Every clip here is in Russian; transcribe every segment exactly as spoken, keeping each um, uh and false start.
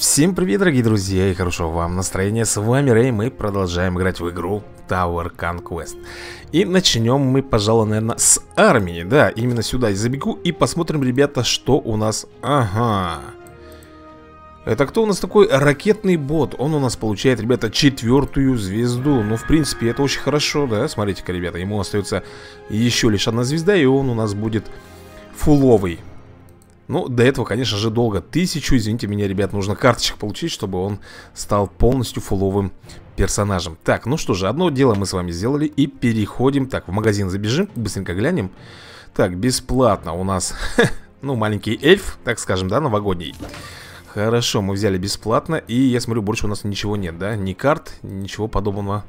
Всем привет, дорогие друзья, и хорошего вам настроения. С вами Рэй, мы продолжаем играть в игру Tower Conquest. И начнем мы, пожалуй, наверное, с армии. Да, именно сюда я забегу и посмотрим, ребята, что у нас. Ага. Это кто у нас такой? Ракетный бот. Он у нас получает, ребята, четвертую звезду. Ну, в принципе, это очень хорошо, да? Смотрите-ка, ребята, ему остается еще лишь одна звезда, и он у нас будет фуловый. Ну, до этого, конечно же, долго. Тысячу, извините меня, ребят, нужно карточек получить, чтобы он стал полностью фуловым персонажем. Так, ну что же, одно дело мы с вами сделали и переходим. Так, в магазин забежим, быстренько глянем. Так, бесплатно у нас, ну, маленький эльф, так скажем, да, новогодний. Хорошо, мы взяли бесплатно, и я смотрю, больше у нас ничего нет, да? Ни карт, ничего подобного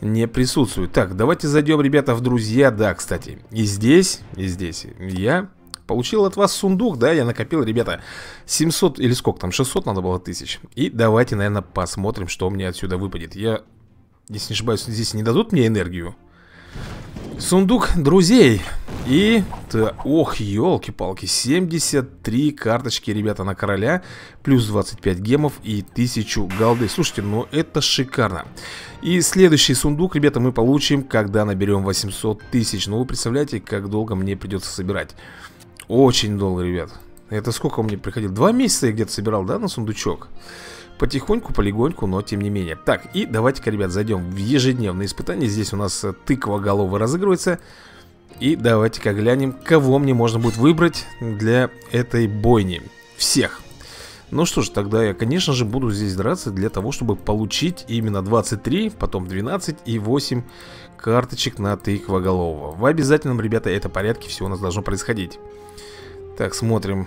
не присутствует. Так, давайте зайдем, ребята, в друзья, да, кстати. И здесь, и здесь я получил от вас сундук, да, я накопил, ребята, семьсот или сколько там, шестьсот надо было тысяч. И давайте, наверное, посмотрим, что мне отсюда выпадет. Я, если не ошибаюсь, здесь не дадут мне энергию. Сундук друзей. И, да, ох, елки-палки, семьдесят три карточки, ребята, на короля. Плюс двадцать пять гемов и тысячу голды. Слушайте, ну это шикарно. И следующий сундук, ребята, мы получим, когда наберем восемьсот тысяч. Ну вы представляете, как долго мне придется собирать. Очень долго, ребят. Это сколько мне приходило? Два месяца я где-то собирал, да, на сундучок? Потихоньку, полегоньку, но тем не менее. Так, и давайте-ка, ребят, зайдем в ежедневные испытания. Здесь у нас тыква головы разыгрывается. И давайте-ка глянем, кого мне можно будет выбрать для этой бойни. Всех. Ну что ж, тогда я, конечно же, буду здесь драться для того, чтобы получить именно двадцать три, потом двенадцать и восемь карточек на тыквоголового. В обязательном, ребята, это порядке все у нас должно происходить. Так, смотрим.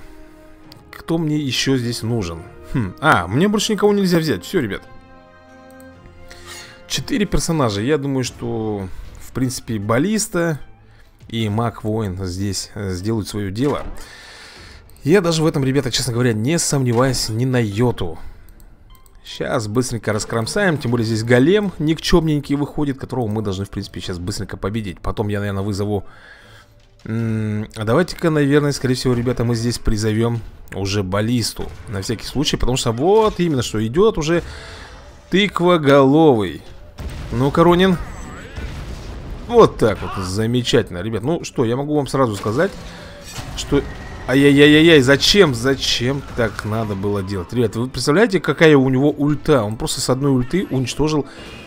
Кто мне еще здесь нужен? Хм. А, мне больше никого нельзя взять. Все, ребят. Четыре персонажа. Я думаю, что, в принципе, баллиста и маг-воин здесь сделают свое дело. Я даже в этом, ребята, честно говоря, не сомневаюсь ни на йоту. Сейчас быстренько раскромсаем. Тем более здесь голем никчемненький выходит, которого мы должны, в принципе, сейчас быстренько победить. Потом я, наверное, вызову... А давайте-ка, наверное, скорее всего, ребята, мы здесь призовем уже баллисту. На всякий случай, потому что вот именно что идет уже тыквоголовый. Ну, Коронин. Вот так вот, замечательно, ребят. Ну что, я могу вам сразу сказать, что... Ай-яй-яй-яй, зачем, зачем так надо было делать? Ребят, вы представляете, какая у него ульта? Он просто с одной ульты уничтожил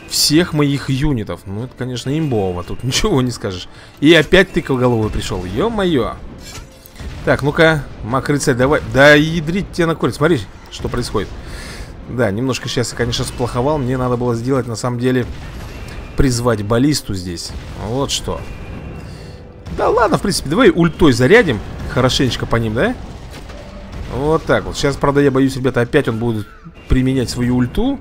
всех моих юнитов. Ну, это, конечно, имбово, тут ничего не скажешь. И опять тыквоголовый пришел, ё-моё. Так, ну-ка, мак-рыцарь, давай. Да ядрить тебя на корень, смотри, что происходит. Да, немножко сейчас я, конечно, сплоховал. Мне надо было сделать, на самом деле, призвать баллисту здесь. Вот что. Да ладно, в принципе, давай ультой зарядим. Хорошенечко по ним, да? Вот так вот. Сейчас, правда, я боюсь, ребята, опять он будет применять свою ульту.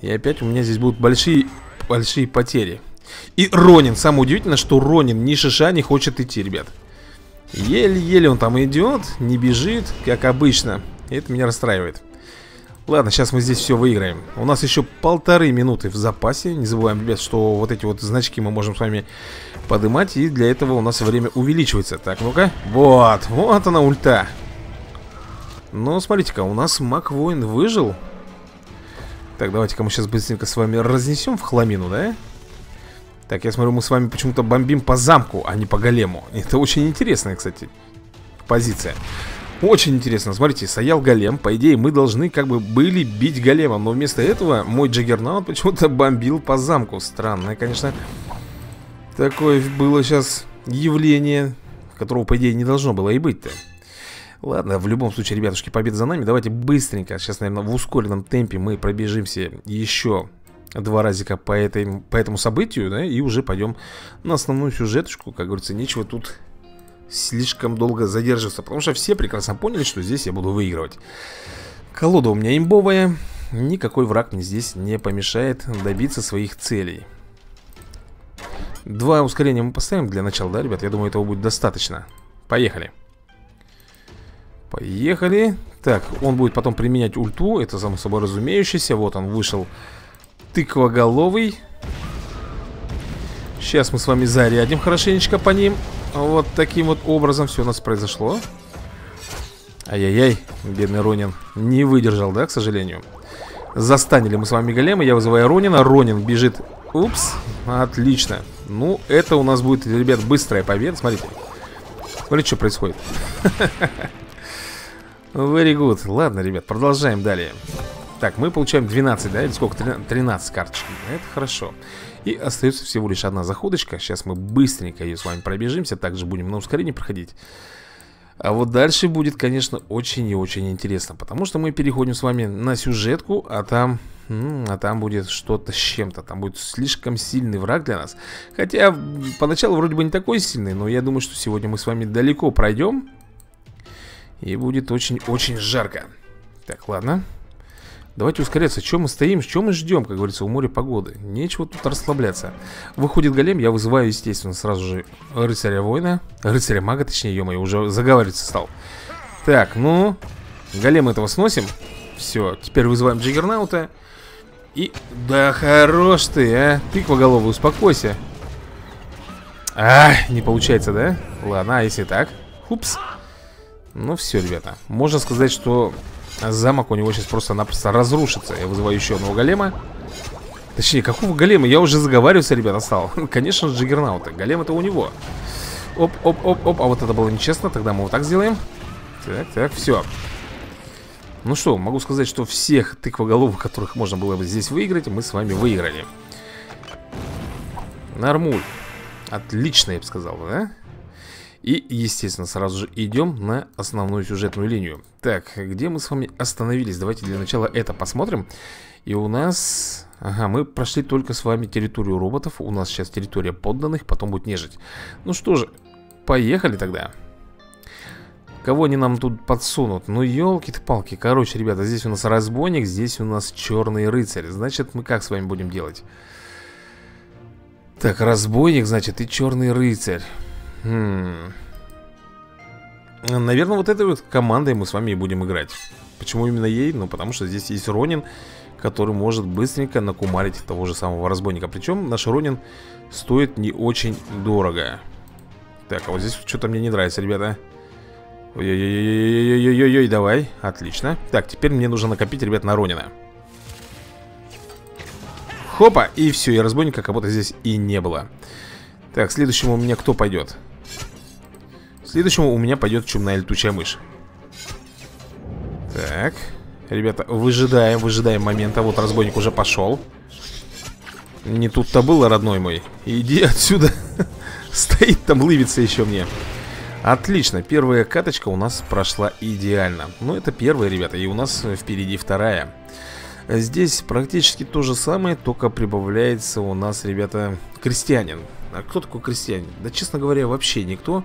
И опять у меня здесь будут большие, большие потери. И Ронин. Самое удивительное, что Ронин ни шиша не хочет идти, ребят. Еле-еле он там идет, не бежит, как обычно. И это меня расстраивает. Ладно, сейчас мы здесь все выиграем. У нас еще полторы минуты в запасе. Не забываем, ребят, что вот эти вот значки мы можем с вами поднимать. И для этого у нас время увеличивается. Так, ну-ка. Вот, вот она ульта. Ну, смотрите-ка, у нас маг-воин выжил. Так, давайте-ка мы сейчас быстренько с вами разнесем в хламину, да? Так, я смотрю, мы с вами почему-то бомбим по замку, а не по голему. Это очень интересная, кстати, позиция. Очень интересно, смотрите, стоял голем. По идее, мы должны как бы были бить големом, но вместо этого мой джаггернаут почему-то бомбил по замку. Странное, конечно, такое было сейчас явление, которого, по идее, не должно было и быть-то. Ладно, в любом случае, ребятушки, победа за нами. Давайте быстренько, сейчас, наверное, в ускоренном темпе мы пробежимся еще два разика по, этой, по этому событию, да, и уже пойдем на основную сюжеточку. Как говорится, нечего тут слишком долго задерживаться, потому что все прекрасно поняли, что здесь я буду выигрывать. Колода у меня имбовая. Никакой враг мне здесь не помешает добиться своих целей. Два ускорения мы поставим для начала, да, ребят? Я думаю, этого будет достаточно. Поехали. Поехали. Так, он будет потом применять ульту. Это само собой разумеющееся. Вот он вышел, тыквоголовый. Сейчас мы с вами зарядим хорошенечко по ним. Вот таким вот образом все у нас произошло. Ай-яй-яй, бедный Ронин не выдержал, да, к сожалению. Застанили мы с вами голема, я вызываю Ронина. Ронин бежит. Упс, отлично. Ну, это у нас будет, ребят, быстрая победа. Смотрите. Смотрите, что происходит. Very good. Ладно, ребят, продолжаем далее. Так, мы получаем двенадцать, да, или сколько? тринадцать карточек. Это хорошо. И остается всего лишь одна заходочка. Сейчас мы быстренько ее с вами пробежимся. Также будем на ускорение проходить. А вот дальше будет, конечно, очень и очень интересно. Потому что мы переходим с вами на сюжетку, а там, а там будет что-то с чем-то. Там будет слишком сильный враг для нас. Хотя поначалу вроде бы не такой сильный, но я думаю, что сегодня мы с вами далеко пройдем. И будет очень-очень жарко. Так, ладно. Давайте ускоряться. Чем мы стоим, чем мы ждем, как говорится, у моря погоды. Нечего тут расслабляться. Выходит голем, я вызываю, естественно, сразу же рыцаря-воина. Рыцаря-мага, точнее, ё-моё, уже заговариваться стал. Так, ну, голем этого сносим. Все, теперь вызываем джиггернаута. И, да хорош ты, а, тыквоголовый, успокойся. А, не получается, да? Ладно, а если так? Упс. Ну все, ребята, можно сказать, что замок у него сейчас просто-напросто разрушится. Я вызываю еще одного голема. Точнее, какого голема? Я уже заговаривался, ребята, стал. Конечно, джиггернаута. Голем это у него. Оп-оп-оп-оп. А вот это было нечестно. Тогда мы вот так сделаем. Так, так, все. Ну что, могу сказать, что всех тыквоголовых, которых можно было бы здесь выиграть, мы с вами выиграли. Нормуль. Отлично, я бы сказал, да? И, естественно, сразу же идем на основную сюжетную линию. Так, где мы с вами остановились? Давайте для начала это посмотрим. И у нас... Ага, мы прошли только с вами территорию роботов. У нас сейчас территория подданных, потом будет нежить. Ну что же, поехали тогда. Кого они нам тут подсунут? Ну, елки-палки. Короче, ребята, здесь у нас разбойник, здесь у нас черный рыцарь. Значит, мы как с вами будем делать? Так, разбойник, значит, и черный рыцарь. Хм. Наверное, вот этой вот командой мы с вами и будем играть. Почему именно ей? Ну, потому что здесь есть Ронин, который может быстренько накумарить того же самого разбойника. Причем наш Ронин стоит не очень дорого. Так, а вот здесь что-то мне не нравится, ребята. Ой-ой-ой-ой-ой-ой-ой-ой, давай, отлично. Так, теперь мне нужно накопить, ребят, на Ронина. Хопа, и все, и разбойника как будто здесь и не было. Так, следующему у меня кто пойдет? Следующему у меня пойдет чумная летучая мышь. Так, ребята, выжидаем, выжидаем момента. Вот разбойник уже пошел. Не тут-то было, родной мой. Иди отсюда. Стоит там, лыбится еще мне. Отлично, первая каточка у нас прошла идеально. Ну, это первая, ребята, и у нас впереди вторая. Здесь практически то же самое, только прибавляется у нас, ребята, крестьянин. А кто такой крестьянин? Да, честно говоря, вообще никто.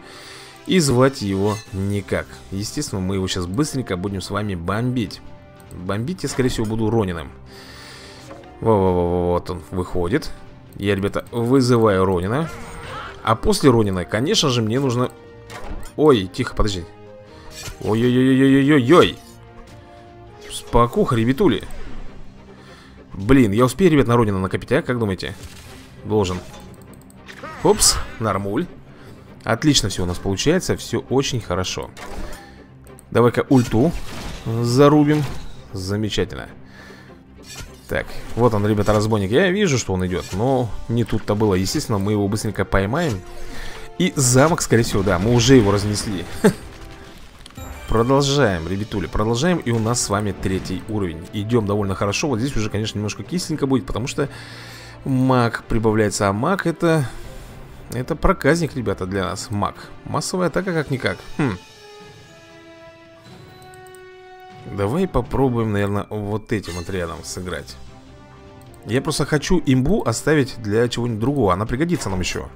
И звать его никак. Естественно, мы его сейчас быстренько будем с вами бомбить. Бомбить я, скорее всего, буду Ронином. Во-во-во, вот он выходит. Я, ребята, вызываю Ронина. А после Ронина, конечно же, мне нужно... Ой, тихо, подожди. Ой-ой-ой-ой-ой-ой-ой. Спокуха, ребятули. Блин, я успею, ребят, на Ронина накопить, а? Как думаете? Должен. Опс, нормуль. Отлично все у нас получается, все очень хорошо. Давай-ка ульту зарубим. Замечательно. Так, вот он, ребята, разбойник. Я вижу, что он идет, но не тут-то было. Естественно, мы его быстренько поймаем. И замок, скорее всего, да, мы уже его разнесли. Продолжаем, ребятули, продолжаем. И у нас с вами третий уровень. Идем довольно хорошо, вот здесь уже, конечно, немножко кисленько будет, потому что маг прибавляется, а маг это... Это проказник, ребята, для нас. Маг. Массовая атака как-никак. Хм. Давай попробуем, наверное, вот этим вот рядом сыграть. Я просто хочу имбу оставить для чего-нибудь другого. Она пригодится нам еще.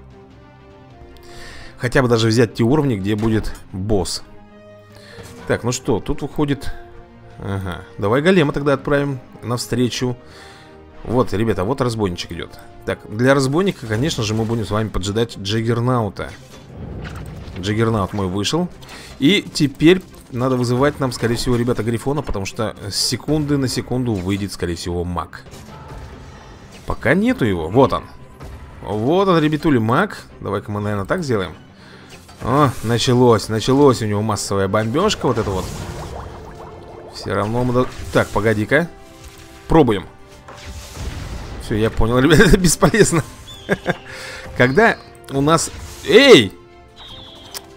Хотя бы даже взять те уровни, где будет босс. Так, ну что, тут выходит... Ага. Давай голема тогда отправим навстречу. Вот, ребята, вот разбойничек идет. Так, для разбойника, конечно же, мы будем с вами поджидать джиггернаута. Джиггернаут мой вышел. И теперь надо вызывать нам, скорее всего, ребята, грифона, потому что с секунды на секунду выйдет, скорее всего, маг. Пока нету его, вот он. Вот он, ребятули, маг. Давай-ка мы, наверное, так сделаем. О, началось, началось у него массовая бомбежка. Вот это вот. Все равно мы... Так, погоди-ка. Пробуем. Все, я понял, ребята, это бесполезно. Когда у нас... Эй!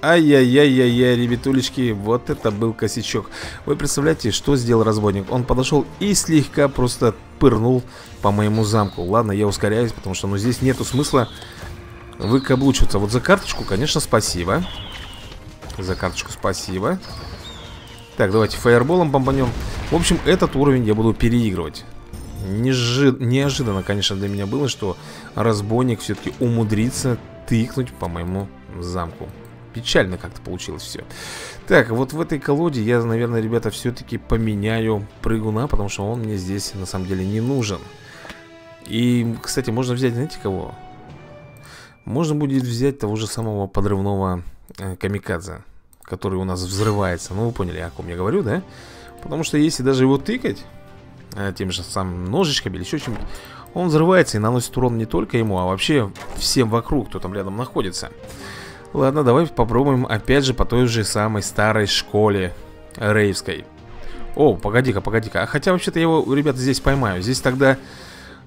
Ай-яй-яй-яй-яй, ребятулечки, вот это был косячок. Вы представляете, что сделал разбойник? Он подошел и слегка просто пырнул по моему замку. Ладно, я ускоряюсь, потому что ну, здесь нету смысла выкаблучиваться. Вот за карточку, конечно, спасибо. За карточку спасибо. Так, давайте фаерболом бомбанем. В общем, этот уровень я буду переигрывать. Неожи... Неожиданно, конечно, для меня было, что разбойник все-таки умудрится тыкнуть по моему замку. Печально как-то получилось все. Так, вот в этой колоде я, наверное, ребята, все-таки поменяю прыгуна, потому что он мне здесь, на самом деле, не нужен. И, кстати, можно взять, знаете, кого? Можно будет взять того же самого подрывного э, камикадзе, который у нас взрывается. Ну, вы поняли, о ком я говорю, да? Потому что если даже его тыкать э, тем же самым ножичками или еще чем-нибудь, он взрывается и наносит урон не только ему, а вообще всем вокруг, кто там рядом находится. Ладно, давай попробуем опять же по той же самой старой школе рейвской. О, погоди-ка, погоди-ка. А хотя вообще-то я его, ребята, здесь поймаю. Здесь тогда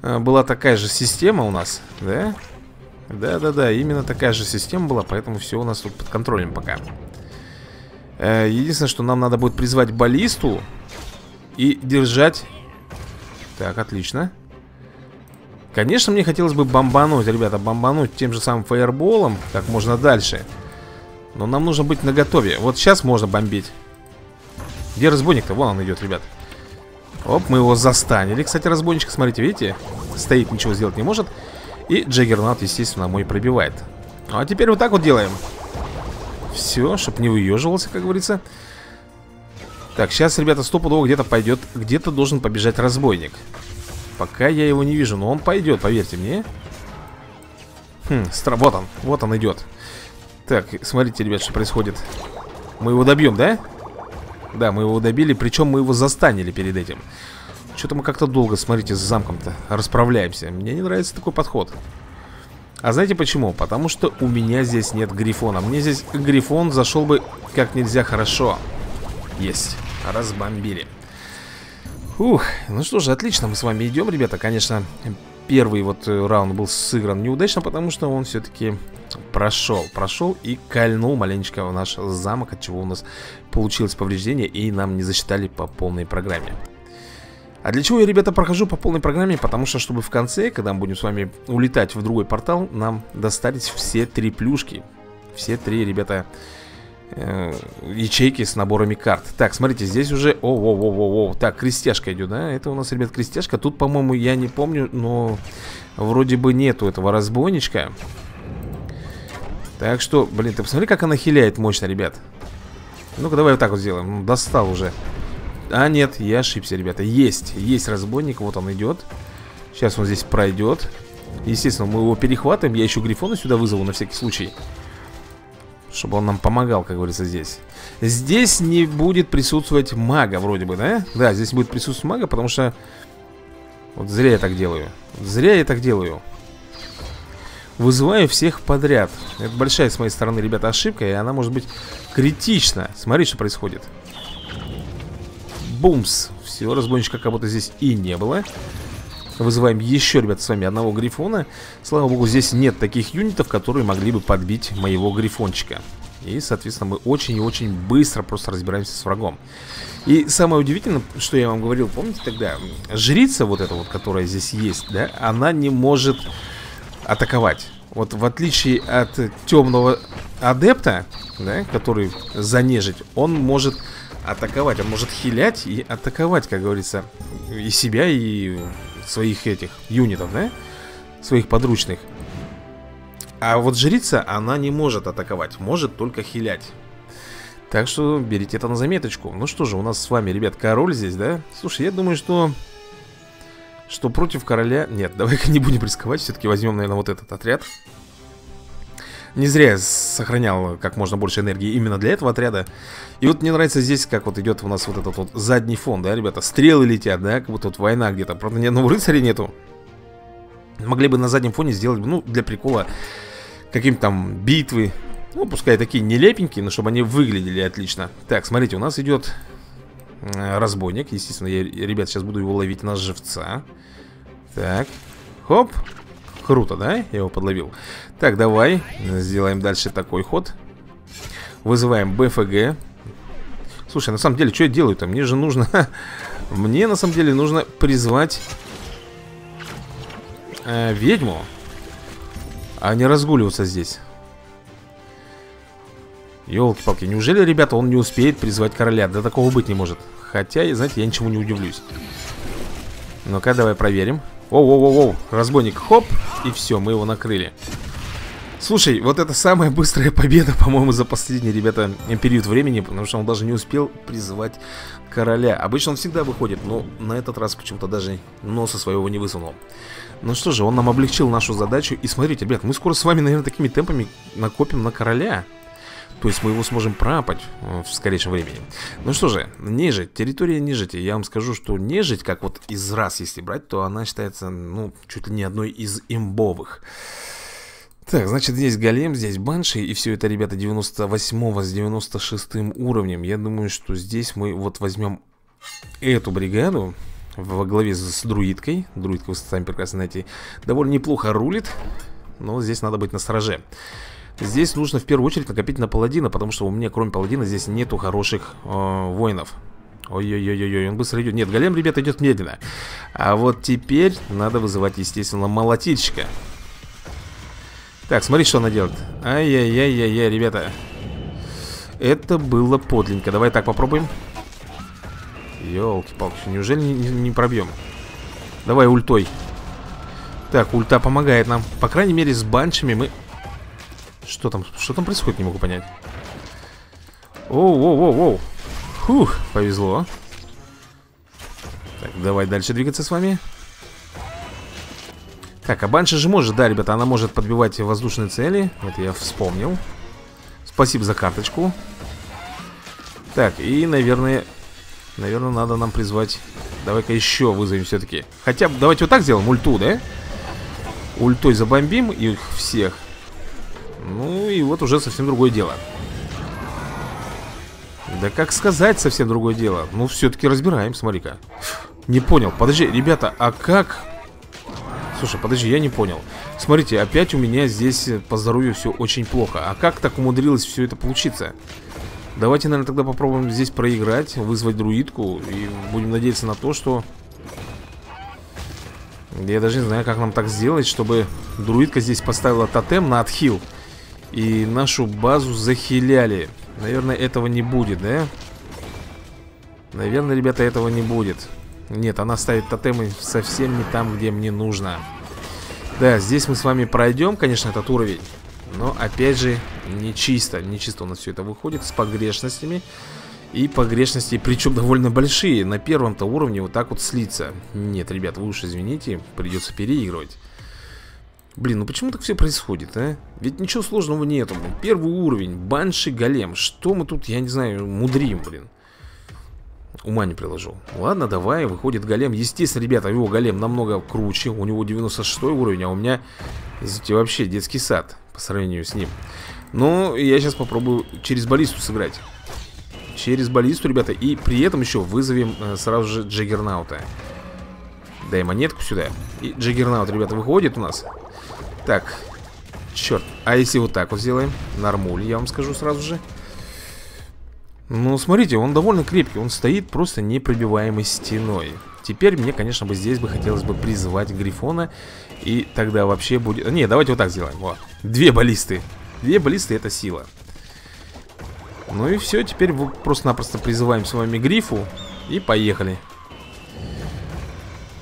э, была такая же система у нас, да? Да-да-да, именно такая же система была, поэтому все у нас тут под контролем пока. э, Единственное, что нам надо будет призвать баллисту и держать. Так, отлично. Конечно, мне хотелось бы бомбануть, ребята, бомбануть тем же самым фаерболом, как можно дальше. Но нам нужно быть наготове. Вот сейчас можно бомбить. Где разбойник-то? Вон он идет, ребят. Оп, мы его застанили. Кстати, разбойничка, смотрите, видите? Стоит, ничего сделать не может. И джаггернаут, естественно, мой пробивает. А теперь вот так вот делаем. Все, чтобы не выеживался, как говорится. Так, сейчас, ребята, стопудово где-то пойдет. Где-то должен побежать разбойник. Пока я его не вижу, но он пойдет, поверьте мне. Хм, стра... вот он, вот он идет. Так, смотрите, ребят, что происходит. Мы его добьем, да? Да, мы его добили, причем мы его застанили перед этим. Что-то мы как-то долго, смотрите, с замком-то расправляемся. Мне не нравится такой подход. А знаете почему? Потому что у меня здесь нет грифона. Мне здесь грифон зашел бы как нельзя хорошо. Есть, разбомбили. Ух, ну что же, отлично, мы с вами идем, ребята. Конечно, первый вот раунд был сыгран неудачно, потому что он все-таки прошел. Прошел и кольнул маленечко в наш замок, от чего у нас получилось повреждение, и нам не засчитали по полной программе. А для чего я, ребята, прохожу по полной программе? Потому что, чтобы в конце, когда мы будем с вами улетать в другой портал, нам достались все три плюшки. Все три, ребята... ячейки с наборами карт. Так, смотрите, здесь уже... О-о-о-о-о. Так, крестяшка идет, да? Это у нас, ребят, крестяшка. Тут, по-моему, я не помню, но вроде бы нету этого разбойничка. Так что, блин, ты посмотри, как она хиляет мощно, ребят. Ну-ка, давай вот так вот сделаем. Ну, достал уже. А, нет, я ошибся, ребята. Есть, есть разбойник, вот он идет. Сейчас он здесь пройдет. Естественно, мы его перехватываем. Я еще грифона сюда вызову на всякий случай, чтобы он нам помогал, как говорится, здесь. Здесь не будет присутствовать мага, вроде бы, да? Да, здесь будет присутствовать мага, потому что... Вот зря я так делаю. Зря я так делаю. Вызываю всех подряд. Это большая, с моей стороны, ребята, ошибка, и она может быть критична. Смотри, что происходит. Бумс. Все, разбойничка как будто здесь и не было. Вызываем еще, ребята, с вами одного грифона. Слава богу, здесь нет таких юнитов, которые могли бы подбить моего грифончика. И, соответственно, мы очень и очень быстро просто разбираемся с врагом. И самое удивительное, что я вам говорил, помните тогда? Жрица вот эта вот, которая здесь есть, да, она не может атаковать. Вот в отличие от темного адепта, да, который занежить, он может атаковать. Он может хилять и атаковать, как говорится, и себя, и... своих этих юнитов, да? Своих подручных. А вот жрица, она не может атаковать. Может только хилять. Так что берите это на заметочку. Ну что же, у нас с вами, ребят, король здесь, да? Слушай, я думаю, что... Что против короля... Нет, давай-ка не будем рисковать. Все-таки возьмем, наверное, вот этот отряд. Не зря я сохранял как можно больше энергии именно для этого отряда. И вот мне нравится здесь, как вот идет у нас вот этот вот задний фон, да, ребята? Стрелы летят, да, как будто вот война где-то. Правда, ни одного рыцаря нету. Могли бы на заднем фоне сделать, ну, для прикола, какие-то там битвы. Ну, пускай такие нелепенькие, но чтобы они выглядели отлично. Так, смотрите, у нас идет разбойник. Естественно, я, ребят, сейчас буду его ловить на живца. Так, хоп. Круто, да? Я его подловил. Так, давай, сделаем дальше такой ход. Вызываем БФГ. Слушай, на самом деле, что я делаю-то? Мне же нужно... Мне, на самом деле, нужно призвать э, ведьму. А не разгуливаться здесь. Ёлки-палки, неужели, ребята, он не успеет призвать короля? Да такого быть не может. Хотя, знаете, я ничему не удивлюсь. Ну-ка, давай проверим. Воу-воу-воу-воу, разбойник, хоп. И все, мы его накрыли. Слушай, вот это самая быстрая победа, по-моему, за последний, ребята, период времени. Потому что он даже не успел призывать короля. Обычно он всегда выходит, но на этот раз почему-то даже носа своего не высунул. Ну что же, он нам облегчил нашу задачу. И смотрите, ребят, мы скоро с вами, наверное, такими темпами накопим на короля. То есть мы его сможем пропать в скорейшем времени. Ну что же, нежить, территория нежити. Я вам скажу, что нежить, как вот из рас, если брать, то она считается, ну, чуть ли не одной из имбовых. Так, значит, здесь голем, здесь банши. И все это, ребята, девяносто восьмого с девяносто шестым уровнем. Я думаю, что здесь мы вот возьмем эту бригаду во главе с друидкой. Друидка, вы сами прекрасно знаете, довольно неплохо рулит. Но здесь надо быть настороже. Здесь нужно в первую очередь накопить на паладина, потому что у меня, кроме паладина, здесь нету хороших э, воинов. Ой-ой-ой-ой, он быстро идет. Нет, голем, ребята, идет медленно. А вот теперь надо вызывать, естественно, молотильщика. Так, смотри, что она делает. Ай-яй-яй-яй-яй, ребята. Это было подлинно. Давай так попробуем. Ёлки-палки, неужели не, не, не пробьем? Давай ультой. Так, ульта помогает нам. По крайней мере, с баншами мы... Что там? Что там происходит? Не могу понять. Оу-оу-оу-оу. Фух, повезло. Так, давай дальше двигаться с вами. Так, а банши же может, да, ребята, она может подбивать воздушные цели. Это я вспомнил. Спасибо за карточку. Так, и, наверное, наверное, надо нам призвать. Давай-ка еще вызовем все-таки. Хотя, давайте вот так сделаем, ульту, да? Ультой забомбим их всех. Ну и вот уже совсем другое дело. Да как сказать совсем другое дело? Ну все-таки разбираем, смотри-ка. Не понял, подожди, ребята, а как? Слушай, подожди, я не понял. Смотрите, опять у меня здесь по здоровью все очень плохо. А как так умудрилось все это получиться? Давайте, наверное, тогда попробуем здесь проиграть. Вызвать друидку. И будем надеяться на то, что... Я даже не знаю, как нам так сделать, чтобы друидка здесь поставила тотем на отхил. И нашу базу захиляли. Наверное, этого не будет, да? Наверное, ребята, этого не будет. Нет, она ставит тотемы совсем не там, где мне нужно. Да, здесь мы с вами пройдем, конечно, этот уровень. Но, опять же, нечисто. Нечисто у нас все это выходит, с погрешностями. И погрешности, причем довольно большие. На первом-то уровне вот так вот слиться. Нет, ребят, вы уж извините, придется переигрывать. Блин, ну почему так все происходит, а? Ведь ничего сложного нету. Первый уровень, банши, голем. Что мы тут, я не знаю, мудрим, блин. Ума не приложу. Ладно, давай, выходит голем. Естественно, ребята, его голем намного круче. У него девяносто шестой уровень, а у меня, извините, вообще детский сад по сравнению с ним. Но я сейчас попробую через баллисту сыграть. Через баллисту, ребята. И при этом еще вызовем э, сразу же джаггернаута. Дай монетку сюда. И джаггернаут, ребята, выходит у нас. Так, черт. А если вот так вот сделаем? Нормуль, я вам скажу сразу же. Ну, смотрите, он довольно крепкий. Он стоит просто непробиваемой стеной. Теперь мне, конечно, бы здесь бы хотелось бы призвать Грифона. И тогда вообще будет... Не, давайте вот так сделаем. Во. Две баллисты. Две баллисты — это сила. Ну и все, теперь просто-напросто призываем с вами Грифу. И поехали.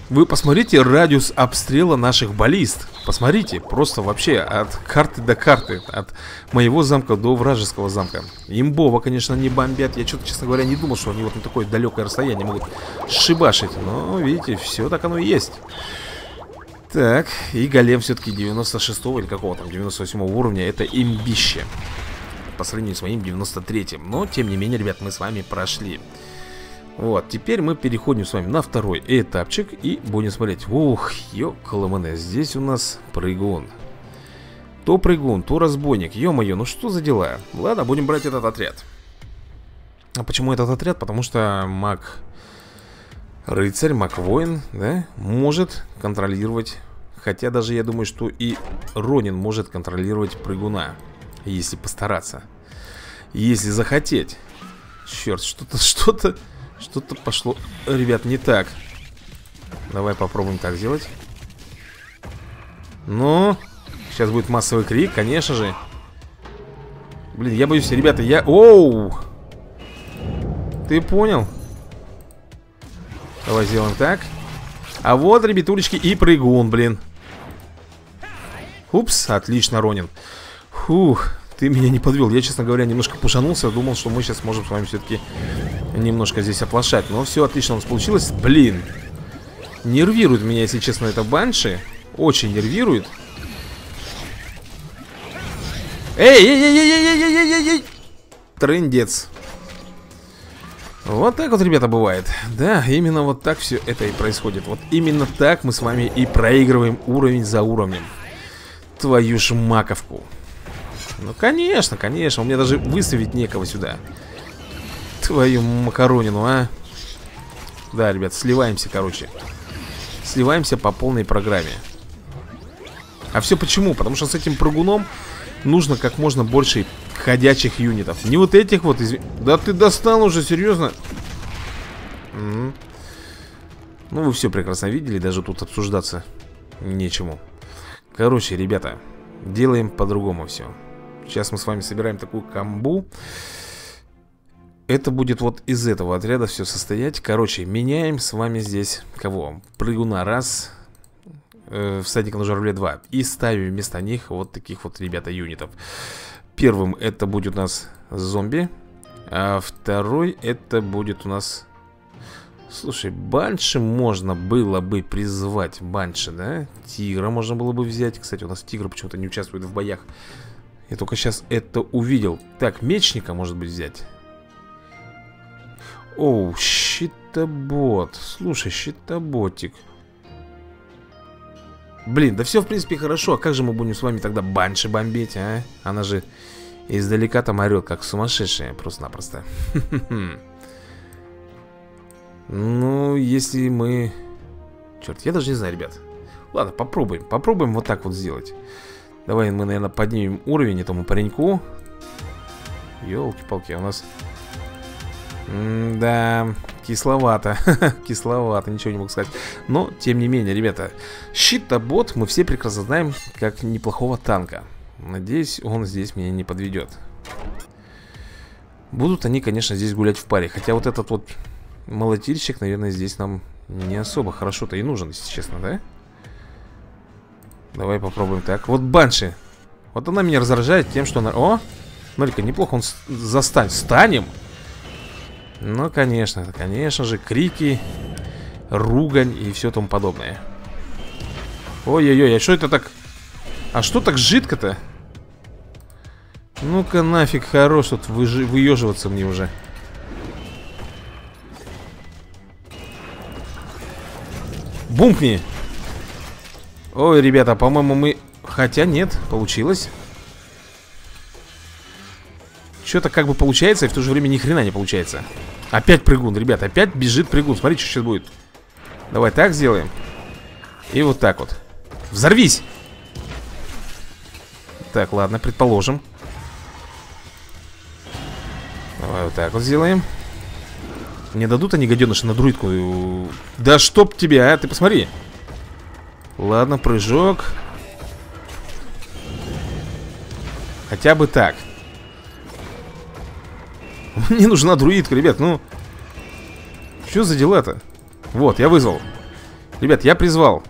Вы посмотрите радиус обстрела наших баллист. Посмотрите, просто вообще от карты до карты. От моего замка до вражеского замка. Имбово, конечно, не бомбят. Я что-то, честно говоря, не думал, что они вот на такое далекое расстояние могут шибашить. Но, видите, все так оно и есть. Так, и голем все-таки девяносто шестого или какого там, девяносто восьмого уровня. Это имбище по сравнению с моим девяносто третьим. Но, тем не менее, ребят, мы с вами прошли. Вот, теперь мы переходим с вами на второй этапчик и будем смотреть. Ух, ёкаламане, здесь у нас прыгун. То прыгун, то разбойник, ё-моё, ну что за дела? Ладно, будем брать этот отряд. А почему этот отряд? Потому что маг-рыцарь, маг-воин, да, может контролировать. Хотя даже я думаю, что и Ронин может контролировать прыгуна, если постараться, если захотеть. Черт, что-то, что-то, что-то пошло, ребят, не так. Давай попробуем так сделать. Ну, сейчас будет массовый крик, конечно же. Блин, я боюсь, ребята, я... Оу! Ты понял? Давай сделаем так. А вот, ребятулечки, и прыгун, блин. Упс, отлично, Ронин. Фух, ты меня не подвел. Я, честно говоря, немножко пушанулся. Думал, что мы сейчас можем с вами все-таки немножко здесь оплошать. Но все отлично у нас получилось. Блин. Нервирует меня, если честно, это банши. Очень нервирует. Эй, эй, эй, эй, эй, эй, эй, эй, эй. Трындец. Вот так вот, ребята, бывает. Да, именно вот так все это и происходит. Вот именно так мы с вами и проигрываем уровень за уровнем. Твою ж маковку. Ну, конечно, конечно. У меня даже выставить некого сюда. Твою макаронину, а. Да, ребят, сливаемся, короче. Сливаемся по полной программе. А все почему? Потому что с этим прыгуном нужно как можно больше ходячих юнитов. Не вот этих вот, изв... Да ты достал уже, серьезно? Угу. Ну, вы все прекрасно видели, даже тут обсуждаться нечему. Короче, ребята, делаем по-другому все. Сейчас мы с вами собираем такую камбу. Это будет вот из этого отряда все состоять. Короче, меняем с вами здесь кого? Прыгуна раз, э, всадника на журавле два. И ставим вместо них вот таких вот, ребята, юнитов. Первым это будет у нас зомби. А второй это будет у нас... Слушай, банши можно было бы призвать. Банши, да? Тигра можно было бы взять. Кстати, у нас тигр почему-то не участвует в боях. Я только сейчас это увидел. Так, мечника может быть взять. Оу, щитобот. Слушай, щитоботик. Блин, да все в принципе хорошо. А как же мы будем с вами тогда банши бомбить, а? Она же издалека там орет, как сумасшедшая. Просто-напросто. Ну, если мы... Черт, я даже не знаю, ребят. Ладно, попробуем. Попробуем вот так вот сделать. Давай мы, наверное, поднимем уровень этому пареньку. Ёлки-палки, у нас... Да, кисловато. Кисловато, ничего не могу сказать. Но, тем не менее, ребята, щитобот мы все прекрасно знаем как неплохого танка. Надеюсь, он здесь меня не подведет. Будут они, конечно, здесь гулять в паре. Хотя вот этот вот молотильщик, наверное, здесь нам не особо хорошо-то и нужен, если честно, да? Давай попробуем так. Вот банши. Вот она меня раздражает тем, что она... О, смотри-ка, неплохо он застань. Станем? Ну, конечно, конечно же, крики, ругань и все тому подобное. Ой-ой-ой, а что это так? А что так жидко-то? Ну-ка нафиг, хорош тут выж... выеживаться мне уже. Бумкни! Ой, ребята, по-моему, мы... Хотя нет, получилось. Что-то как бы получается, и в то же время ни хрена не получается. Опять прыгун, ребята, опять бежит прыгун. Смотри, что сейчас будет. Давай так сделаем. И вот так вот. Взорвись! Так, ладно, предположим. Давай вот так вот сделаем. Не дадут они, гаденыши, на друидку. Да чтоб тебя, а, ты посмотри. Ладно, прыжок. Хотя бы так. Мне нужна друидка, ребят, ну. Что за дела-то? Вот, я вызвал. Ребят, я призвал.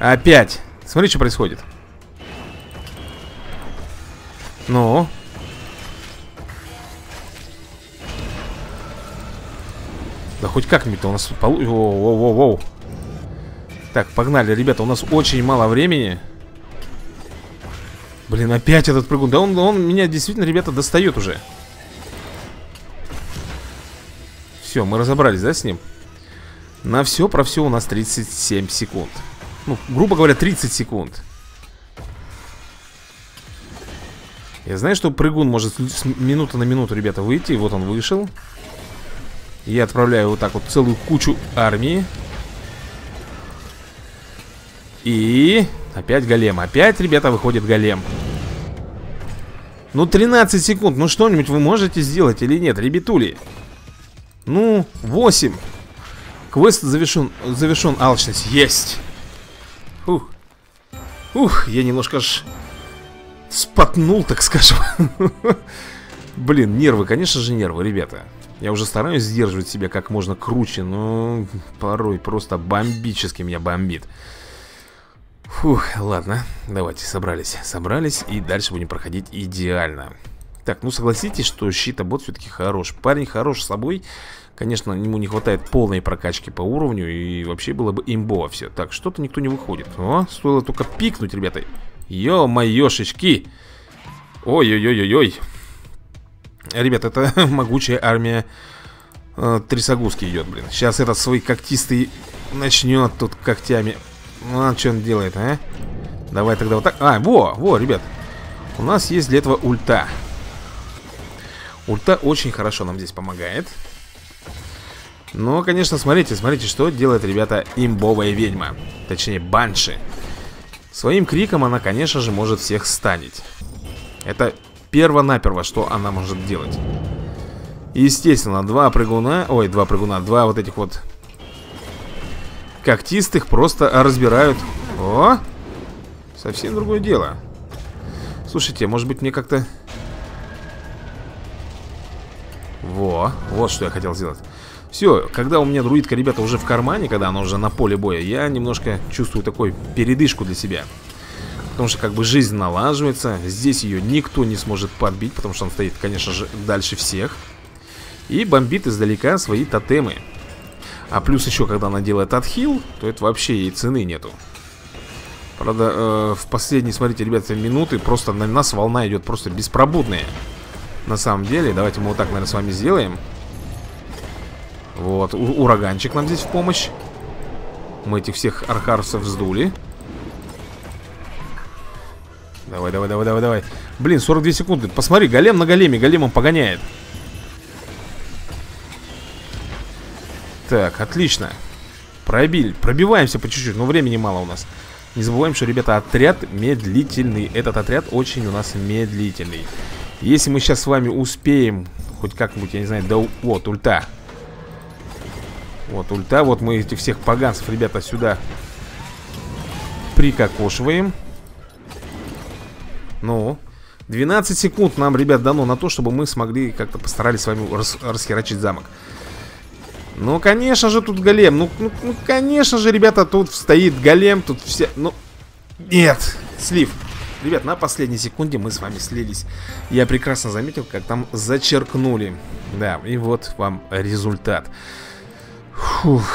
Опять. Смотри, что происходит. Ну. Да хоть как-нибудь у нас получ... Воу-воу-воу. Так, погнали, ребята, у нас очень мало времени. Блин, опять этот прыгун. Да он, он меня действительно, ребята, достает уже. Все, мы разобрались, да, с ним? На все про все у нас тридцать семь секунд. Ну, грубо говоря, тридцать секунд. Я знаю, что прыгун может с минуты на минуту, ребята, выйти. Вот он вышел. Я отправляю вот так вот целую кучу армии. И... опять голем. Опять, ребята, выходит голем. Ну, тринадцать секунд. Ну, что-нибудь вы можете сделать или нет, ребятули? Ну, восемь. Квест завершен. Завершен алчность. Есть. Фух. Ух, я немножко аж спотнул, так скажем. Блин, нервы, конечно же, нервы, ребята. Я уже стараюсь сдерживать себя как можно круче, но порой просто бомбически меня бомбит. Фух, ладно, давайте, собрались. Собрались, и дальше будем проходить идеально. Так, ну согласитесь, что щитобот все-таки хорош. Парень хорош собой. Конечно, ему не хватает полной прокачки по уровню, и вообще было бы имбово все. Так, что-то никто не выходит. О, стоило только пикнуть, ребята. Ё-моёшечки. Ой-ой-ой-ой-ой. Ребята, это могучая армия э, трясогузки идет, блин. Сейчас этот свой когтистый начнет тут когтями. Ну, а что он делает, а? Давай тогда вот так. А, во, во, ребят. У нас есть для этого ульта. Ульта очень хорошо нам здесь помогает. Но, конечно, смотрите, смотрите, что делает, ребята, имбовая ведьма. Точнее, банши. Своим криком она, конечно же, может всех станить. Это перво-наперво, что она может делать. Естественно, два прыгуна... Ой, два прыгуна, два вот этих вот... когтистых просто разбирают. О! Совсем другое дело. Слушайте, может быть, мне как-то... Во, вот что я хотел сделать. Все, когда у меня друидка, ребята, уже в кармане, когда она уже на поле боя, я немножко чувствую такой передышку для себя. Потому что как бы жизнь налаживается. Здесь ее никто не сможет подбить, потому что он стоит, конечно же, дальше всех. И бомбит издалека свои тотемы. А плюс еще, когда она делает отхил, то это вообще ей цены нету. Правда, э, в последние, смотрите, ребята, минуты просто на нас волна идет просто беспробудная. На самом деле, давайте мы вот так, наверное, с вами сделаем. Вот, ураганчик нам здесь в помощь. Мы этих всех архарсов сдули. Давай, давай, давай, давай, давай. Блин, сорок две секунды. Посмотри, голем на големе, големом погоняет. Так, отлично. Пробили. Пробиваемся по чуть-чуть, но времени мало у нас. Не забываем, что, ребята, отряд медлительный. Этот отряд очень у нас медлительный. Если мы сейчас с вами успеем хоть как-нибудь, я не знаю, да... Вот, ульта. Вот, ульта. Вот мы этих всех поганцев, ребята, сюда прикокошиваем. Ну... двенадцать секунд нам, ребят, дано на то, чтобы мы смогли как-то постарались с вами рас расхерачить замок. Ну, конечно же, тут голем. Ну, ну, ну, конечно же, ребята, тут стоит голем. Тут все... Ну, нет. Слив. Ребят, на последней секунде мы с вами слились. Я прекрасно заметил, как там зачеркнули. Да, и вот вам результат. Фух.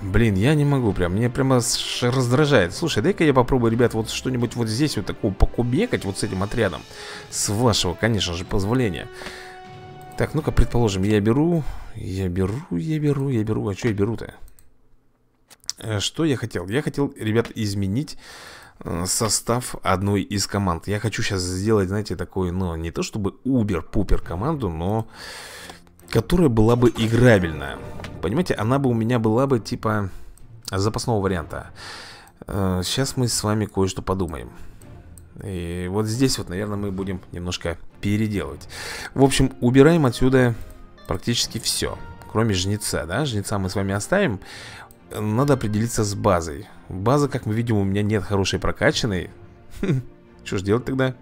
Блин, я не могу прям. Мне прямо раздражает. Слушай, дай-ка я попробую, ребят, вот что-нибудь вот здесь вот такого покубекать вот с этим отрядом. С вашего, конечно же, позволения. Так, ну-ка, предположим, я беру, я беру, я беру, я беру, а что я беру-то? Что я хотел? Я хотел, ребят, изменить состав одной из команд. Я хочу сейчас сделать, знаете, такой, ну, не то чтобы убер-пупер команду, но которая была бы играбельна. Понимаете, она бы у меня была бы типа запасного варианта. Сейчас мы с вами кое-что подумаем. И вот здесь вот, наверное, мы будем немножко переделывать. В общем, убираем отсюда практически все, кроме жнеца, да? Жнеца мы с вами оставим. Надо определиться с базой. База, как мы видим, у меня нет хорошей прокачанной. Что ж делать тогда?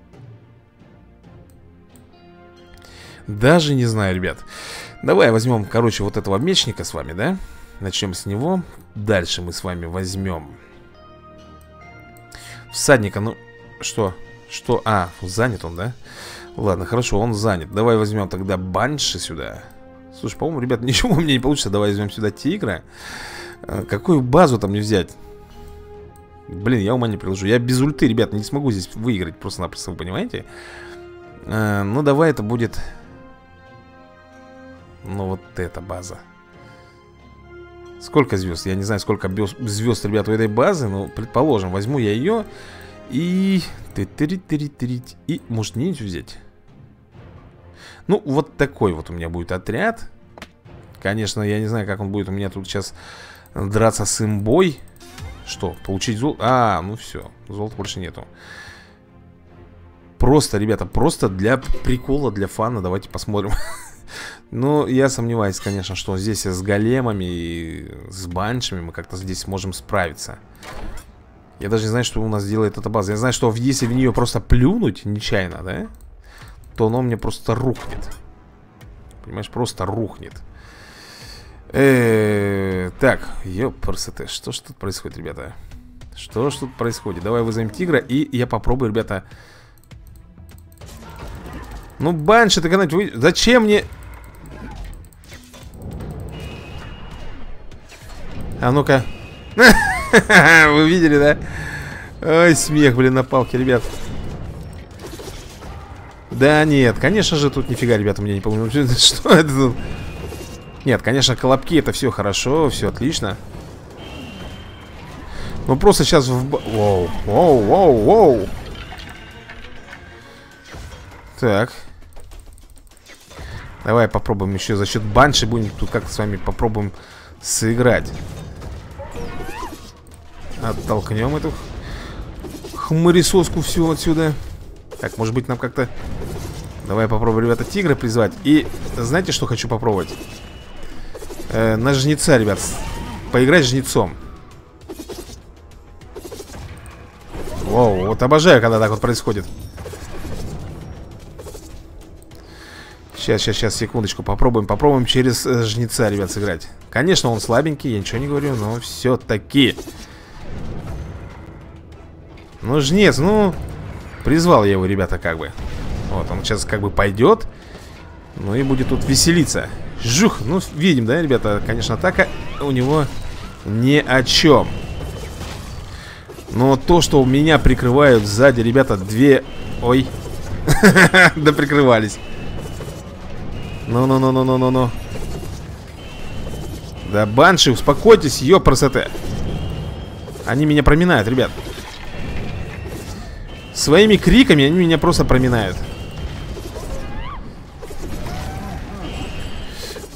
Даже не знаю, ребят. Давай возьмем, короче, вот этого мечника с вами, да? Начнем с него. Дальше мы с вами возьмем всадника, ну... Что? Что? А, занят он, да? Ладно, хорошо, он занят. Давай возьмем тогда банши сюда. Слушай, по-моему, ребят, ничего у меня не получится. Давай возьмем сюда тигра. Какую базу там мне взять? Блин, я ума не приложу. Я без ульты, ребят, не смогу здесь выиграть. Просто-напросто, вы понимаете? Ну, давай это будет... Ну, вот эта база. Сколько звезд? Я не знаю, сколько звезд, ребят, у этой базы. Но, предположим, возьму я ее... И... И... Может, нить взять? Ну, вот такой вот у меня будет отряд. Конечно, я не знаю, как он будет у меня тут сейчас драться с имбой. Что? Получить золото? А, ну все, золота больше нету. Просто, ребята, просто для прикола, для фана. Давайте посмотрим. Ну, я сомневаюсь, конечно, что здесь с големами и с баншами мы как-то здесь сможем справиться. Я даже не знаю, что у нас делает эта база. Я знаю, что если в нее просто плюнуть нечаянно, да, то оно мне просто рухнет. Понимаешь, просто рухнет. Э-э-э, так, ёпрсоте, что ж тут происходит, ребята? Что ж тут происходит? Давай вызовем тигра, и я попробую, ребята. Ну, банши, ты когда-нибудь вы... Зачем мне? А ну-ка. Вы видели, да? Ой, смех, блин, на палке, ребят. Да нет, конечно же, тут нифига, ребята, мне не помню. Что это тут? Нет, конечно, колобки, это все хорошо, все отлично. Но просто сейчас в... Воу, воу, воу, воу. Так. Давай попробуем еще за счет банши будем тут как-то с вами попробуем сыграть. Оттолкнем эту хмырисоску всю отсюда. Так, может быть, нам как-то... Давай попробуем, ребята, тигра призвать. И знаете, что хочу попробовать? Э, на жнеца, ребят. Поиграть с жнецом. Вау, вот обожаю, когда так вот происходит. Сейчас, сейчас, сейчас, секундочку, попробуем, попробуем через э, жнеца, ребят, сыграть. Конечно, он слабенький, я ничего не говорю, но все-таки. Ну, жнец, ну, призвал я его, ребята, как бы. Вот, он сейчас как бы пойдет. Ну и будет тут веселиться. Жух, ну, видим, да, ребята, конечно, атака у него ни о чем. Но то, что у меня прикрывают сзади, ребята, две... Ой, да прикрывались. Ну-ну-ну-ну-ну-ну-ну. Да, банши, успокойтесь, ёпрсоте. Они меня проминают, ребят. Своими криками они меня просто проминают.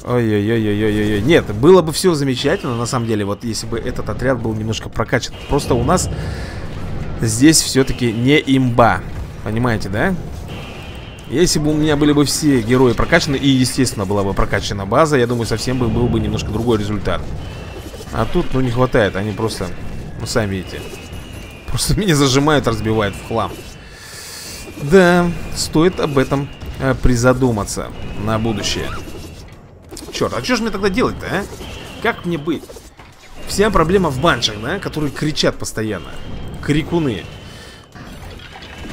Ой-ой-ой-ой-ой-ой. Нет, было бы все замечательно, на самом деле, вот если бы этот отряд был немножко прокачан. Просто у нас здесь все-таки не имба. Понимаете, да? Если бы у меня были бы все герои прокачаны, и, естественно, была бы прокачана база, я думаю, совсем бы был бы немножко другой результат. А тут, ну, не хватает. Они просто, ну, сами видите. Просто меня зажимают, разбивают в хлам. Да, стоит об этом э, призадуматься на будущее. Черт, а что же мне тогда делать-то, а? Как мне быть? Вся проблема в баншах, да? Которые кричат постоянно. Крикуны.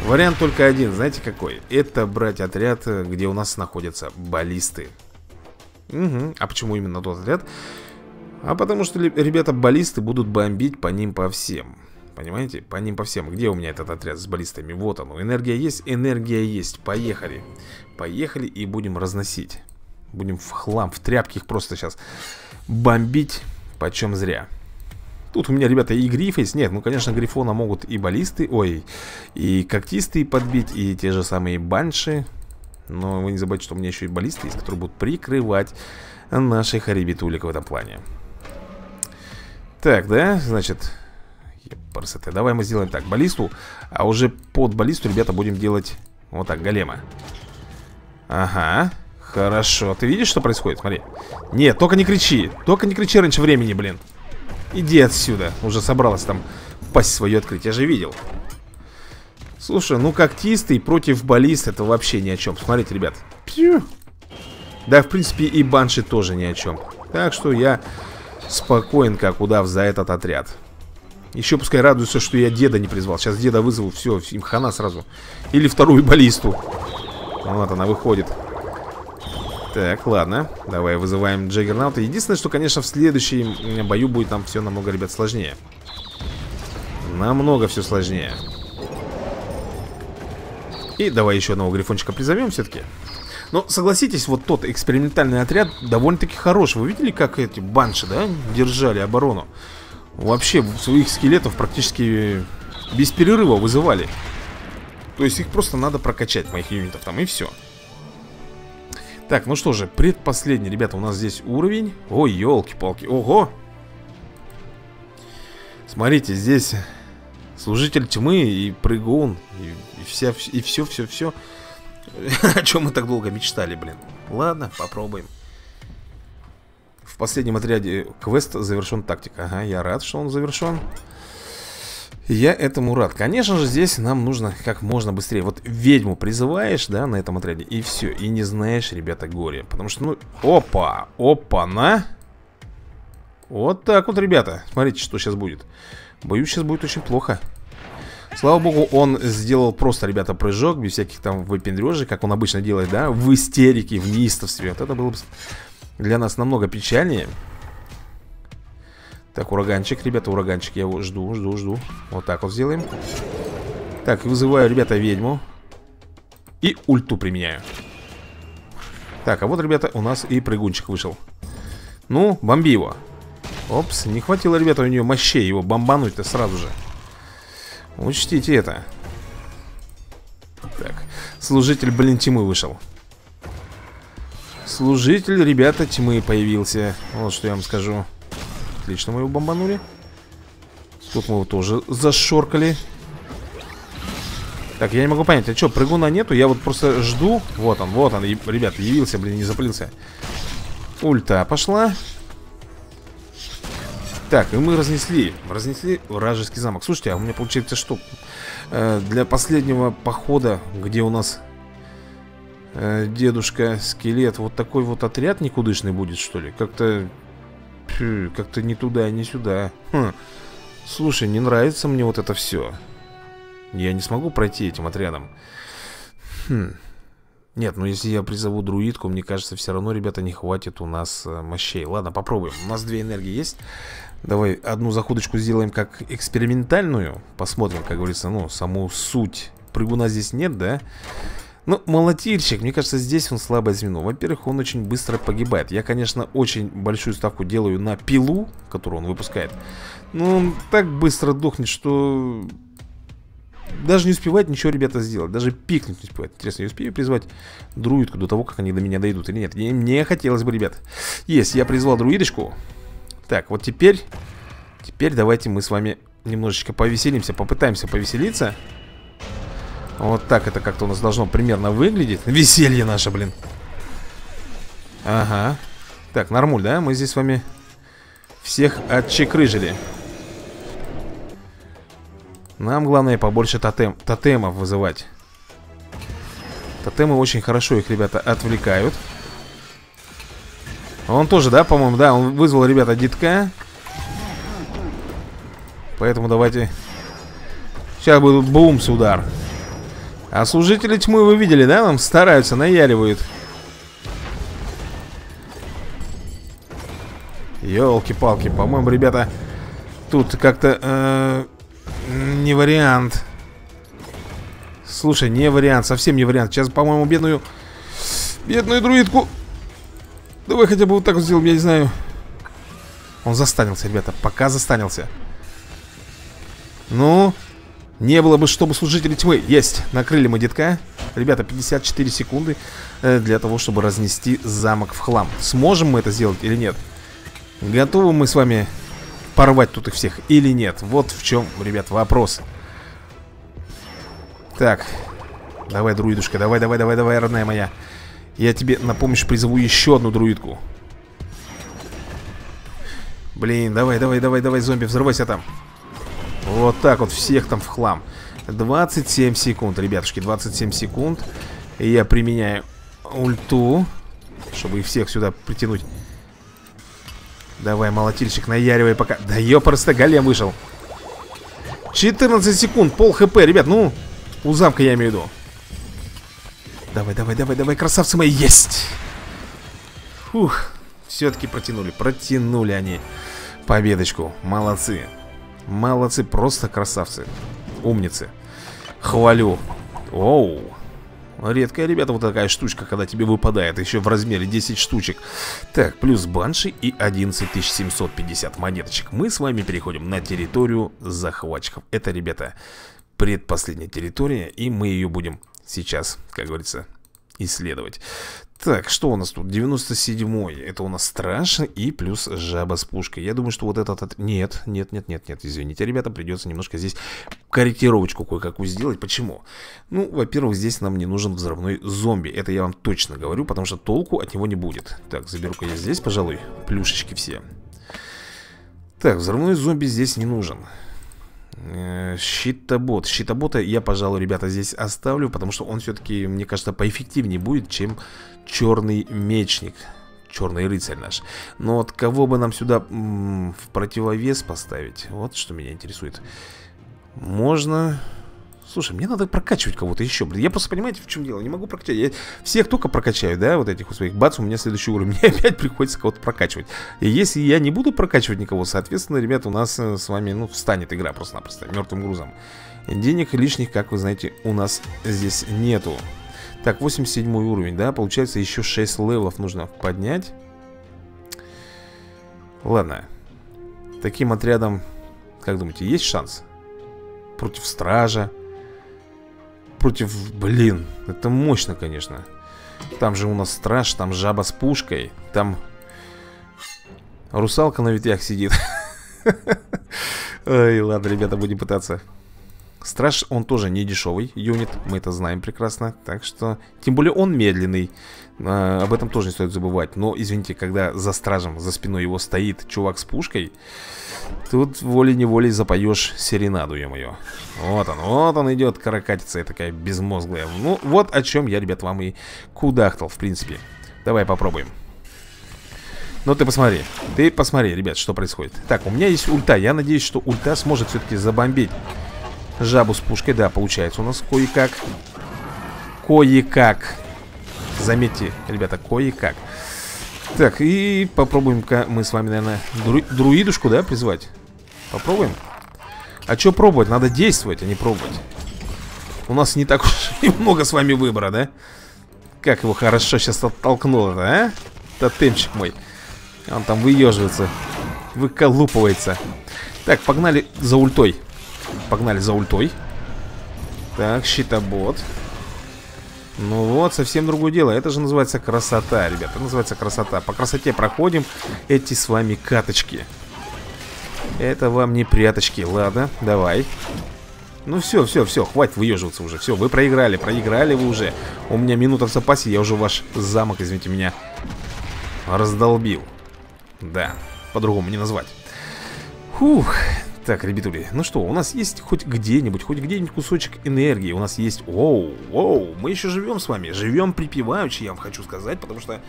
Вариант только один, знаете какой? Это брать отряд, где у нас находятся баллисты. Угу. А почему именно тот отряд? А потому что, ребята, баллисты будут бомбить по ним по всем. Понимаете? По ним по всем. Где у меня этот отряд с баллистами? Вот оно. Энергия есть, энергия есть. Поехали. Поехали и будем разносить. Будем в хлам, в тряпки их просто сейчас бомбить почем зря. Тут у меня, ребята, и гриф есть. Нет, ну, конечно, грифона могут и баллисты, ой, и когтистые подбить, и те же самые банши. Но вы не забывайте, что у меня еще и баллисты есть, которые будут прикрывать наших ребятулек в этом плане. Так, да, значит, давай мы сделаем так, баллисту. А уже под баллисту, ребята, будем делать вот так, голема. Ага, хорошо. Ты видишь, что происходит? Смотри. Нет, только не кричи, только не кричи раньше времени, блин. Иди отсюда. Уже собралась там пасть свою открыть. Я же видел. Слушай, ну когтистый против баллист это вообще ни о чем. Смотрите, ребят. Пью. Да, в принципе, и банши тоже ни о чем. Так что я спокоен, как удав, за этот отряд. Еще пускай радуются, что я деда не призвал. Сейчас деда вызову. Все, им хана сразу. Или вторую баллисту. Вот она выходит. Так, ладно, давай вызываем Джаггернаута. Единственное, что, конечно, в следующем бою будет нам все намного, ребят, сложнее. Намного все сложнее. И давай еще одного грифончика призовем все-таки. Но согласитесь, вот тот экспериментальный отряд довольно-таки хорош. Вы видели, как эти банши, да, держали оборону? Вообще, своих скелетов практически без перерыва вызывали. То есть их просто надо прокачать, моих юнитов там, и все. Так, ну что же, предпоследний, ребята, у нас здесь уровень. Ой, елки-палки, ого! Смотрите, здесь служитель тьмы и прыгун, и все, и все-все-все, о чем мы так долго мечтали, блин. Ладно, попробуем. В последнем отряде квест завершен тактик. Ага, я рад, что он завершен. Я этому рад. Конечно же, здесь нам нужно как можно быстрее. Вот ведьму призываешь, да, на этом отряде, и все. И не знаешь, ребята, горе. Потому что, ну, опа, опа-на. Вот так вот, ребята. Смотрите, что сейчас будет. Боюсь, сейчас будет очень плохо. Слава богу, он сделал просто, ребята, прыжок, без всяких там выпендрежей, как он обычно делает, да, в истерике, в неистовстве. Вот это было бы для нас намного печальнее. Так, ураганчик, ребята, ураганчик, я его жду, жду, жду. Вот так вот сделаем. Так, вызываю, ребята, ведьму. И ульту применяю. Так, а вот, ребята, у нас и прыгунчик вышел. Ну, бомби его. Опс, не хватило, ребята, у нее мощей его бомбануть-то сразу же. Учтите это. Так, служитель, блин, тьмы вышел. Служитель, ребята, тьмы появился. Вот что я вам скажу. Отлично, мы его бомбанули. Тут мы его тоже зашоркали. Так, я не могу понять, а что, прыгуна нету? Я вот просто жду. Вот он, вот он, и, ребят, явился, блин, не запылился. Ульта пошла. Так, и мы разнесли, разнесли вражеский замок. Слушайте, а у меня получается что? Э, для последнего похода, где у нас э, дедушка-скелет, вот такой вот отряд никудышный будет, что ли? Как-то... Как-то не туда, не сюда. Хм. Слушай, не нравится мне вот это все. Я не смогу пройти этим отрядом. Хм. Нет, ну если я призову друидку, мне кажется, все равно, ребята, не хватит у нас мощей. Ладно, попробуем. У нас две энергии есть. Давай одну заходочку сделаем как экспериментальную. Посмотрим, как говорится, ну, саму суть. Прыгуна здесь нет, да? Ну, молотильщик, мне кажется, здесь он слабое звено. Во-первых, он очень быстро погибает. Я, конечно, очень большую ставку делаю на пилу, которую он выпускает. Но он так быстро дохнет, что... даже не успевает ничего, ребята, сделать. Даже пикнуть не успевает. Интересно, я успею призвать друидку до того, как они до меня дойдут или нет? Мне хотелось бы, ребят. Есть, я призвал друидочку. Так, вот теперь... Теперь давайте мы с вами немножечко повеселимся. Попытаемся повеселиться. Вот так это как-то у нас должно примерно выглядеть. Веселье наше, блин. Ага. Так, нормуль, да? Мы здесь с вами всех отчекрыжили. Нам главное побольше тотем, тотемов вызывать. Тотемы очень хорошо их, ребята, отвлекают. Он тоже, да, по-моему, да, он вызвал, ребята, детка. Поэтому давайте... Сейчас будет бумс-удар. А служители тьмы, вы видели, да? Нам стараются, наяривают. Ёлки-палки, по-моему, ребята, тут как-то э, не вариант. Слушай, не вариант, совсем не вариант. Сейчас, по-моему, бедную бедную друидку. Давай хотя бы вот так вот сделаем, я не знаю. Он застанился, ребята, пока застанился. Ну... Не было бы, чтобы служители тьмы. Есть, накрыли мы детка. Ребята, пятьдесят четыре секунды для того, чтобы разнести замок в хлам. Сможем мы это сделать или нет? Готовы мы с вами порвать тут их всех или нет? Вот в чем, ребят, вопрос. Так. Давай, друидушка, давай, давай, давай, давай, родная моя. Я тебе на помощь призову еще одну друидку. Блин, давай, давай, давай, давай, зомби, взрывайся там. Вот так вот, всех там в хлам. двадцать семь секунд, ребятушки, двадцать семь секунд. И я применяю ульту, чтобы их всех сюда притянуть. Давай, молотильщик, наяривай пока. Да ёпарста, голем вышел. четырнадцать секунд, пол хп, ребят, ну, у замка я имею в виду. Давай, давай, давай, давай, красавцы мои, есть! Фух, все-таки протянули, протянули они победочку, молодцы. Молодцы, просто красавцы. Умницы. Хвалю. Оу. Редкая, ребята, вот такая штучка, когда тебе выпадает. Еще в размере десять штучек. Так, плюс банши и одиннадцать тысяч семьсот пятьдесят монеточек. Мы с вами переходим на территорию захватчиков. Это, ребята, предпоследняя территория. И мы ее будем сейчас, как говорится, исследовать. Так, что у нас тут? девяносто седьмой. Это у нас страж и плюс жаба с пушкой. Я думаю, что вот этот... От... Нет, нет, нет, нет, нет, извините, ребята, придется немножко здесь корректировочку кое-какую сделать. Почему? Ну, во-первых, здесь нам не нужен взрывной зомби. Это я вам точно говорю, потому что толку от него не будет. Так, заберу-ка я здесь, пожалуй, плюшечки все. Так, взрывной зомби здесь не нужен. Щитобот. Щитобота я, пожалуй, ребята, здесь оставлю, потому что он все-таки, мне кажется, поэффективнее будет, чем черный мечник. Черный рыцарь наш. Но вот кого бы нам сюда м-м, в противовес поставить? Вот что меня интересует. Можно... Слушай, мне надо прокачивать кого-то еще. Блин, я просто, понимаете, в чем дело? Не могу прокачать. Я всех только прокачаю, да, вот этих у своих. Бац, у меня следующий уровень. Мне опять приходится кого-то прокачивать. И если я не буду прокачивать никого, соответственно, ребят, у нас с вами, ну, встанет игра просто-напросто мертвым грузом. Денег лишних, как вы знаете, у нас здесь нету. Так, восемьдесят седьмой уровень, да. Получается, еще шесть левелов нужно поднять. Ладно. Таким отрядом, как думаете, есть шанс? Против стража. Против, блин, это мощно, конечно. Там же у нас страж, там жаба с пушкой. Там русалка на ветвях сидит. Ой, ладно, ребята, будем пытаться. Страж, он тоже не дешевый юнит, мы это знаем прекрасно. Так что, тем более он медленный. а, Об этом тоже не стоит забывать. Но, извините, когда за стражем, за спиной его стоит чувак с пушкой, тут волей-неволей запоешь серенаду, ё-моё. Вот он, вот он идет, каракатица такая безмозглая. Ну, вот о чем я, ребят, вам и кудахтал, в принципе. Давай попробуем. Ну, ты посмотри, ты посмотри, ребят, что происходит. Так, у меня есть ульта, я надеюсь, что ульта сможет все-таки забомбить жабу с пушкой, да, получается у нас кое-как. Кое-как. Заметьте, ребята, кое-как. Так, и попробуем-ка мы с вами, наверное, дру... друидушку, да, призвать? Попробуем? А что пробовать? Надо действовать, а не пробовать. У нас не так уж и много с вами выбора, да? Как его хорошо сейчас оттолкнуло-то, а? Тотемчик мой. Он там выеживается, выколупывается. Так, погнали за ультой. Погнали за ультой. Так, щитобот. Ну вот, совсем другое дело. Это же называется красота, ребята. Это называется красота. По красоте проходим эти с вами каточки. Это вам не пряточки. Ладно, давай. Ну все, все, все, хватит выеживаться уже. Все, вы проиграли, проиграли вы уже. У меня минута в запасе, я уже ваш замок, извините меня, раздолбил. Да, по-другому не назвать. Фух. Так, ребятули, ну что, у нас есть хоть где-нибудь, хоть где-нибудь кусочек энергии. У нас есть... Оу, оу, мы еще живем с вами. Живем припеваючи, я вам хочу сказать, потому что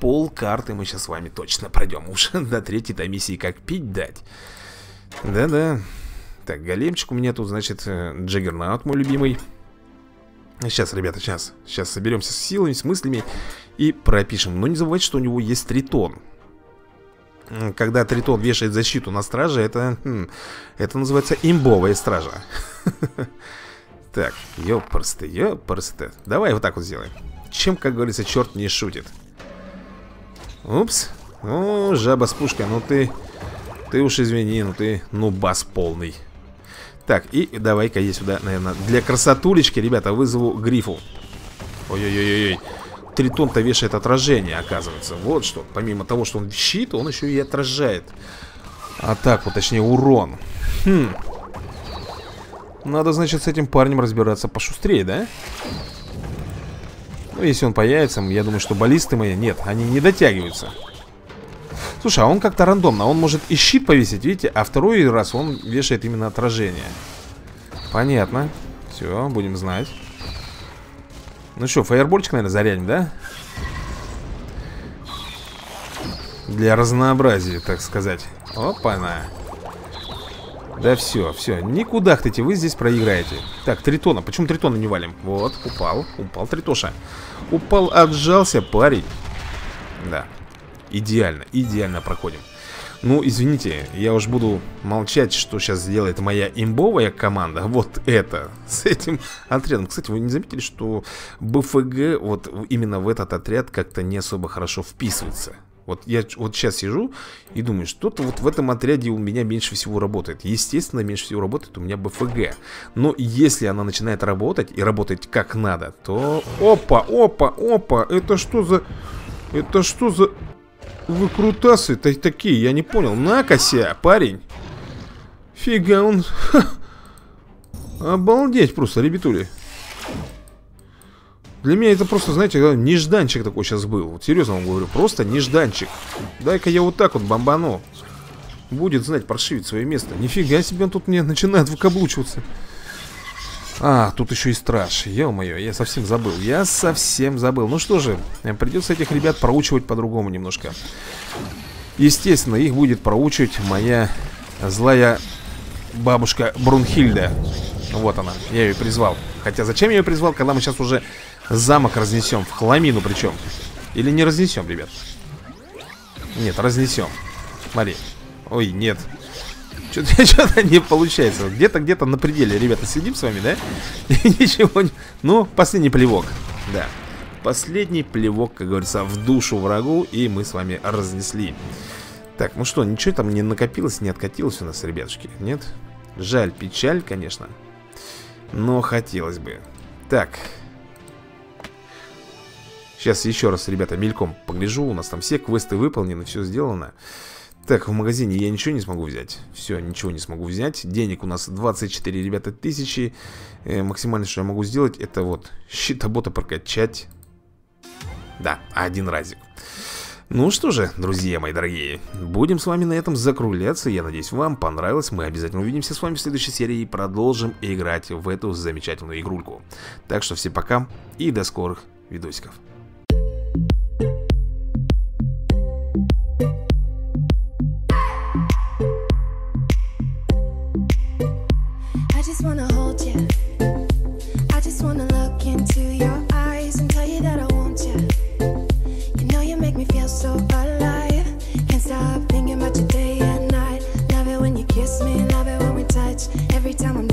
пол карты мы сейчас с вами точно пройдем. Уж до третьей-то миссии как пить дать. Да-да. Так, големчик у меня тут, значит, джаггернаут мой любимый. Сейчас, ребята, сейчас. Сейчас соберемся с силами, с мыслями и пропишем. Но не забывайте, что у него есть тритон. Когда тритон вешает защиту на страже, это, это называется имбовая стража. Так, ёпрсты, ёпрсты. Давай вот так вот сделаем. Чем, как говорится, черт не шутит. Упс. О, жаба с пушкой, ну ты... Ты уж извини, ну ты нубас полный. Так, и давай-ка я сюда, наверное, для красотулечки, ребята, вызову грифу. Ой-ой-ой-ой. Тритон-то вешает отражение, оказывается. Вот что, помимо того, что он щит, он еще и отражает атаку, точнее урон. Хм. Надо, значит, с этим парнем разбираться пошустрее, да? Ну, если он появится, я думаю, что баллисты мои, нет, они не дотягиваются. Слушай, а он как-то рандомно, он может и щит повесить, видите, а второй раз он вешает именно отражение. Понятно, все, будем знать. Ну что, фаербольчик, наверное, зарядим, да? Для разнообразия, так сказать. Опа-на. Да все, все, никуда хотите, вы здесь проиграете. Так, тритона, почему тритона не валим? Вот, упал, упал тритоша. Упал, отжался, парень. Да, идеально, идеально проходим. Ну, извините, я уж буду молчать, что сейчас сделает моя имбовая команда. Вот это, с этим отрядом. Кстати, вы не заметили, что БФГ вот именно в этот отряд как-то не особо хорошо вписывается? Вот я вот сейчас сижу и думаю, что-то вот в этом отряде у меня меньше всего работает. Естественно, меньше всего работает у меня БФГ. Но если она начинает работать и работать как надо, то... Опа, опа, опа, это что за... Это что за... Выкрутасы такие, я не понял. Накося, парень. Фига он... Обалдеть просто, ребятули. Для меня это просто, знаете, нежданчик такой сейчас был. Вот серьезно вам говорю, просто нежданчик. Дай-ка я вот так вот бомбану. Будет знать, паршивит свое место. Нифига себе, он тут мне начинает выкаблучиваться. А, тут еще и страж. Ё-моё, я совсем забыл. Я совсем забыл. Ну что же, придется этих ребят проучивать по-другому немножко. Естественно, их будет проучивать моя злая бабушка Брунхильда. Вот она, я ее призвал. Хотя зачем я ее призвал, когда мы сейчас уже замок разнесем, в хламину причем. Или не разнесем, ребят? Нет, разнесем. Смотри, ой, нет. Что-то не получается. Где-то, где-то на пределе, ребята, сидим с вами, да? И ничего не... Ну, последний плевок, да. Последний плевок, как говорится, в душу врагу. И мы с вами разнесли. Так, ну что, ничего там не накопилось, не откатилось у нас, ребятушки, нет? Жаль, печаль, конечно. Но хотелось бы. Так. Сейчас еще раз, ребята, мельком погляжу. У нас там все квесты выполнены, все сделано. Так, в магазине я ничего не смогу взять. Все, ничего не смогу взять. Денег у нас двадцать четыре, ребята, тысячи. э, Максимально, что я могу сделать, это вот щитобота прокачать. Да, один разик. Ну что же, друзья мои дорогие, будем с вами на этом закругляться. Я надеюсь, вам понравилось. Мы обязательно увидимся с вами в следующей серии и продолжим играть в эту замечательную игрульку. Так что всем пока и до скорых видосиков. So alive, can't stop thinking about you day and night. Love it when you kiss me, love it when we touch. Every time I'm